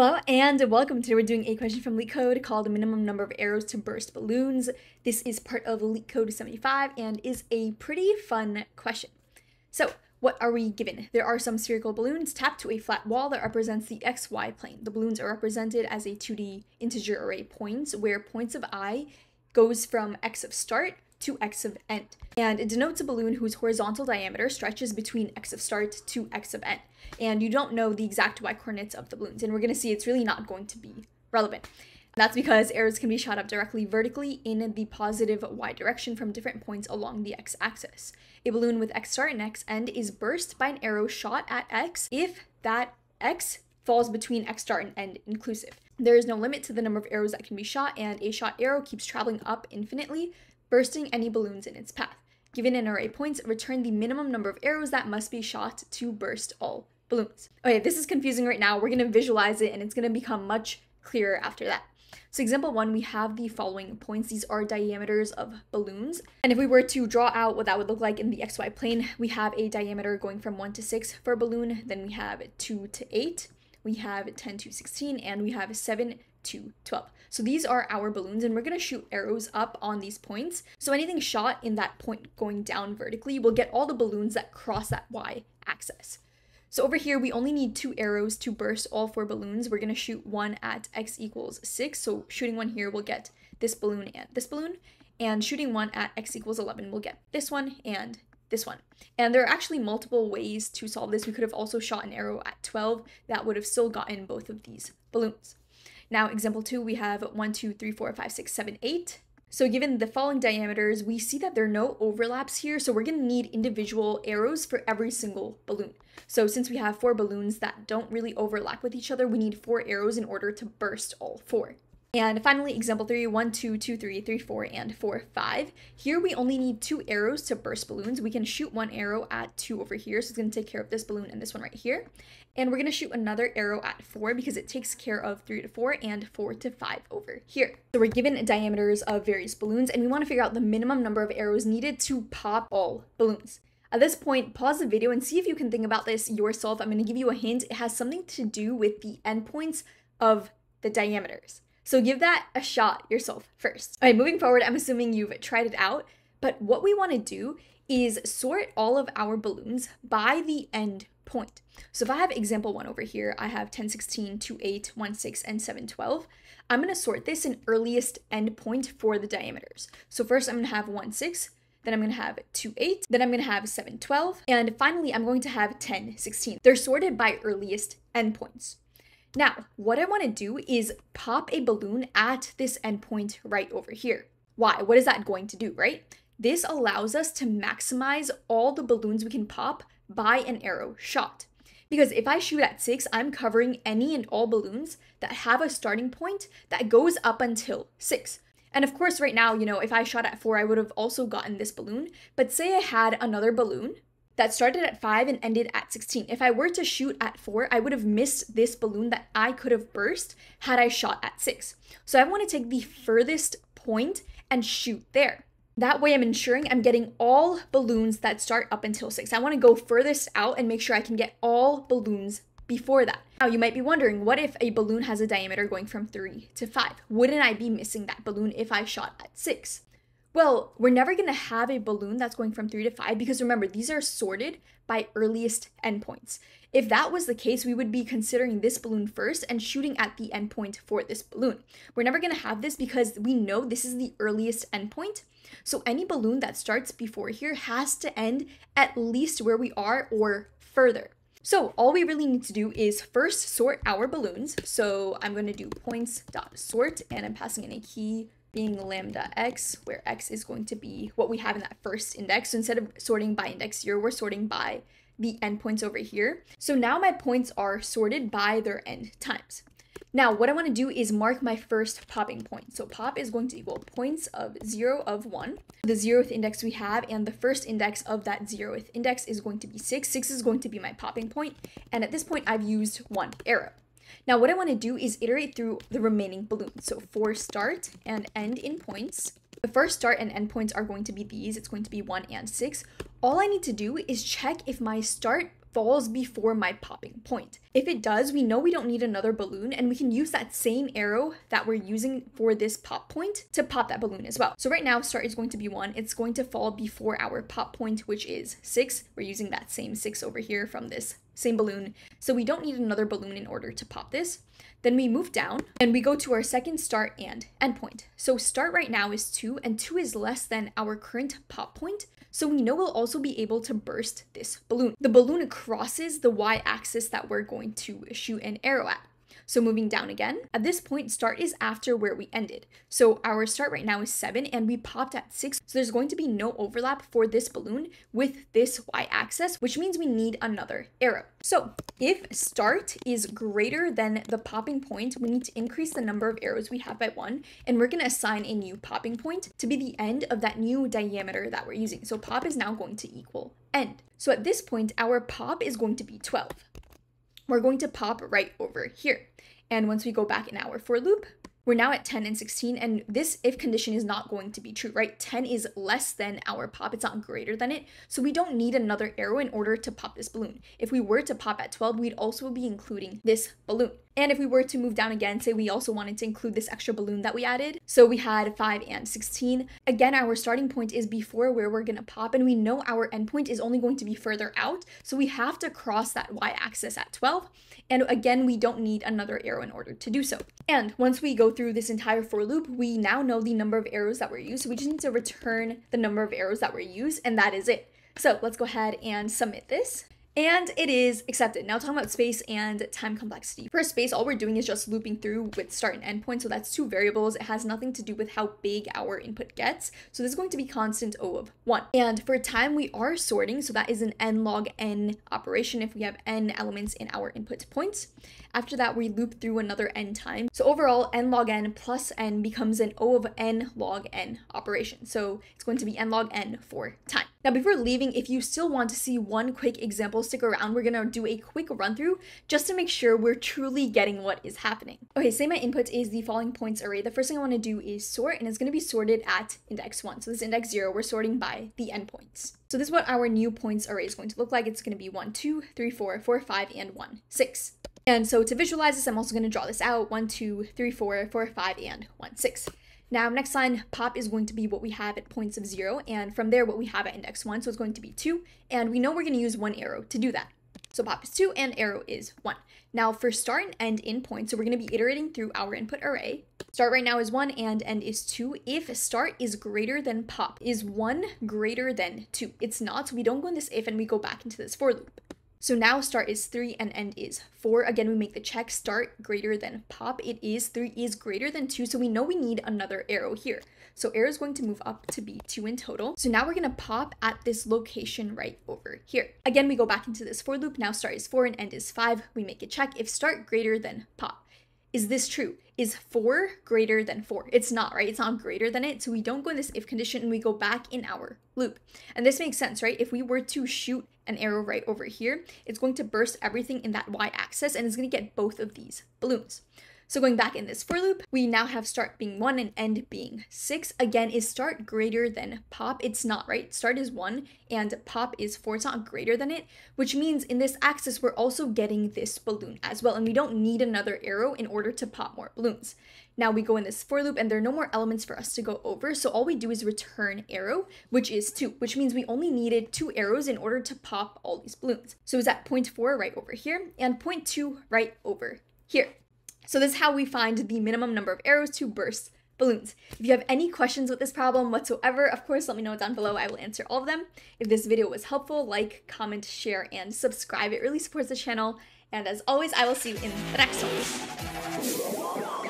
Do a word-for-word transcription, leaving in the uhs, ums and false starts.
Hello and welcome. Today we're doing a question from LeetCode called Minimum Number of Arrows to Burst Balloons. This is part of LeetCode seventy-five and is a pretty fun question. So what are we given? There are some spherical balloons tapped to a flat wall that represents the X Y plane. The balloons are represented as a two D integer array points where points of I goes from X of start to X of end. And it denotes a balloon whose horizontal diameter stretches between X of start to X of end. And you don't know the exact Y coordinates of the balloons. And we're going to see it's really not going to be relevant. And that's because arrows can be shot up directly vertically in the positive Y direction from different points along the X axis. A balloon with X start and X end is burst by an arrow shot at X if that X falls between X start and end inclusive. There is no limit to the number of arrows that can be shot, and a shot arrow keeps traveling up infinitely, bursting any balloons in its path. Given an array points, return the minimum number of arrows that must be shot to burst all balloons. Okay, this is confusing right now. We're going to visualize it and it's going to become much clearer after that. So example one, we have the following points. These are diameters of balloons. And if we were to draw out what that would look like in the X Y plane, we have a diameter going from one to six for a balloon. Then we have two to eight. We have ten to sixteen, and we have seven to twelve. So these are our balloons, and we're going to shoot arrows up on these points. So anything shot in that point going down vertically will get all the balloons that cross that Y axis. So over here, we only need two arrows to burst all four balloons. We're going to shoot one at X equals six. So shooting one here will get this balloon and this balloon, and shooting one at X equals eleven will get this one and this one. And there are actually multiple ways to solve this. We could have also shot an arrow at twelve. That would have still gotten both of these balloons. Now, example two, we have one, two, three, four, five, six, seven, eight. So given the following diameters, we see that there are no overlaps here. So we're going to need individual arrows for every single balloon. So since we have four balloons that don't really overlap with each other, we need four arrows in order to burst all four. And finally, example three, one, two, two, three, three, four, and four, five. Here we only need two arrows to burst balloons. We can shoot one arrow at two over here, so it's going to take care of this balloon and this one right here. And we're going to shoot another arrow at four because it takes care of three to four and four to five over here. So we're given diameters of various balloons, and we want to figure out the minimum number of arrows needed to pop all balloons. At this point, pause the video and see if you can think about this yourself. I'm going to give you a hint. It has something to do with the endpoints of the diameters. So give that a shot yourself first. All right, moving forward, I'm assuming you've tried it out, but what we want to do is sort all of our balloons by the end point. So if I have example one over here, I have ten, sixteen, two, eight, one, six, and seven, twelve. I'm going to sort this in earliest end point for the diameters. So first I'm going to have one, six, then I'm going to have two, eight, then I'm going to have seven, twelve, and finally I'm going to have ten, sixteen. They're sorted by earliest endpoints. Now, what I want to do is pop a balloon at this endpoint right over here. Why? What is that going to do, right? This allows us to maximize all the balloons we can pop by an arrow shot. Because if I shoot at six, I'm covering any and all balloons that have a starting point that goes up until six. And of course, right now, you know, if I shot at four, I would have also gotten this balloon. But say I had another balloon that started at five and ended at sixteen. If I were to shoot at four, I would have missed this balloon that I could have burst had I shot at six. So I want to take the furthest point and shoot there. That way I'm ensuring I'm getting all balloons that start up until six. I want to go furthest out and make sure I can get all balloons before that. Now you might be wondering, what if a balloon has a diameter going from three to five? Wouldn't I be missing that balloon if I shot at six? Well, we're never going to have a balloon that's going from three to five because remember, these are sorted by earliest endpoints. If that was the case, we would be considering this balloon first and shooting at the endpoint for this balloon. We're never going to have this because we know this is the earliest endpoint. So any balloon that starts before here has to end at least where we are or further. So all we really need to do is first sort our balloons. So I'm going to do points.sort and I'm passing in a key being lambda x, where x is going to be what we have in that first index. So instead of sorting by index zero, we're sorting by the endpoints over here. So now my points are sorted by their end times. Now what I want to do is mark my first popping point. So pop is going to equal points of zero of one, the zeroth index we have, and the first index of that zeroth index is going to be six. six is going to be my popping point, and at this point I've used one arrow. Now what I want to do is iterate through the remaining balloons. So for start and end in points, the first start and end points are going to be these. It's going to be one and six. All I need to do is check if my start falls before my popping point. If it does, we know we don't need another balloon, and we can use that same arrow that we're using for this pop point to pop that balloon as well. So right now, start is going to be one. It's going to fall before our pop point, which is six. We're using that same six over here from this same balloon. So we don't need another balloon in order to pop this. Then we move down and we go to our second start and end point. So start right now is two, and two is less than our current pop point. So we know we'll also be able to burst this balloon. The balloon crosses the y-axis that we're going to shoot an arrow at. So moving down again, at this point, start is after where we ended. So our start right now is seven and we popped at six. So there's going to be no overlap for this balloon with this y-axis, which means we need another arrow. So if start is greater than the popping point, we need to increase the number of arrows we have by one, and we're going to assign a new popping point to be the end of that new diameter that we're using. So pop is now going to equal end. So at this point, our pop is going to be twelve. We're going to pop right over here. And once we go back in our for loop, we're now at ten and sixteen, and this if condition is not going to be true, right? ten is less than our pop, it's not greater than it. So we don't need another arrow in order to pop this balloon. If we were to pop at twelve, we'd also be including this balloon. And if we were to move down again, say we also wanted to include this extra balloon that we added. So we had five and sixteen. Again, our starting point is before where we're gonna pop, and we know our end point is only going to be further out. So we have to cross that y-axis at twelve. And again, we don't need another arrow in order to do so. And once we go through this entire for loop, we now know the number of arrows that were used. So we just need to return the number of arrows that were used, and that is it. So let's go ahead and submit this. And it is accepted. Now talking about space and time complexity. For space, all we're doing is just looping through with start and end point. So that's two variables. It has nothing to do with how big our input gets. So this is going to be constant O of one. And for time, we are sorting. So that is an n log n operation if we have n elements in our input points. After that, we loop through another n time. So overall, n log n plus n becomes an O of n log n operation. So it's going to be n log n for time. Now, before leaving, if you still want to see one quick example, stick around. We're gonna do a quick run through just to make sure we're truly getting what is happening. Okay, say my input is the following points array. The first thing I wanna do is sort, and it's gonna be sorted at index one. So this is index zero, we're sorting by the endpoints. So this is what our new points array is going to look like. It's gonna be one, two, three, four, four, five, and one, six. And so to visualize this, I'm also gonna draw this out, one, two, three, four, four, five, and one, six. Now, next line, pop is going to be what we have at points of zero, and from there, what we have at index one, so it's going to be two, and we know we're gonna use one arrow to do that. So pop is two, and arrow is one. Now, for start and end in point, so we're gonna be iterating through our input array. Start right now is one, and end is two. If start is greater than pop, is one greater than two? It's not, so we don't go in this if, and we go back into this for loop. So now start is three and end is four. Again, we make the check, start greater than pop. It is three is greater than two, so we know we need another arrow here. So arrow is going to move up to be two in total. So now we're gonna pop at this location right over here. Again, we go back into this for loop. Now start is four and end is five. We make a check if start greater than pop. Is this true? Is four greater than four? It's not, right? It's not greater than it. So we don't go in this if condition, and we go back in our loop. And this makes sense, right? If we were to shoot an arrow right over here, it's going to burst everything in that y-axis, and it's going to get both of these balloons. So going back in this for loop, we now have start being one and end being six. Again, is start greater than pop? It's not, right? Start is one and pop is four. It's not greater than it, which means in this axis, we're also getting this balloon as well. And we don't need another arrow in order to pop more balloons. Now we go in this for loop, and there are no more elements for us to go over. So all we do is return arrow, which is two, which means we only needed two arrows in order to pop all these balloons. So it's at point four right over here and point two right over here. So this is how we find the minimum number of arrows to burst balloons. If you have any questions with this problem whatsoever, of course, let me know down below. I will answer all of them. If this video was helpful, like, comment, share, and subscribe. It really supports the channel. And as always, I will see you in the next one.